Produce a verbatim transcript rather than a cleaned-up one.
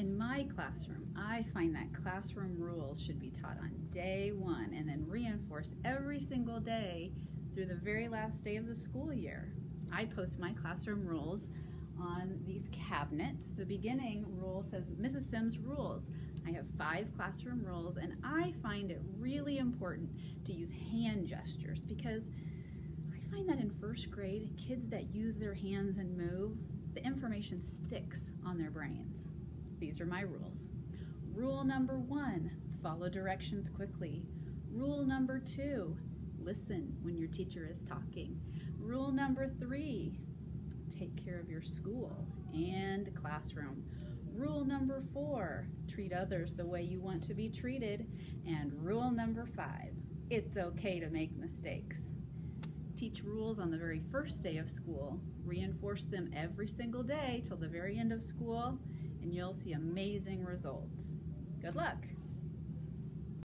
in my classroom, I find that classroom rules should be taught on day one and then reinforced every single day through the very last day of the school year. I post my classroom rules on these cabinets. The beginning rule says Missus Simms rules. I have five classroom rules, and I find it really important to use hand gestures because I find that in first grade, kids that use their hands and move, the information sticks on their brains. These are my rules. Rule number one, follow directions quickly. Rule number two, listen when your teacher is talking. Rule number three, take care of your school and classroom. Rule number four, treat others the way you want to be treated. And rule number five, it's okay to make mistakes. Teach rules on the very first day of school, reinforce them every single day till the very end of school, and you'll see amazing results. Good luck!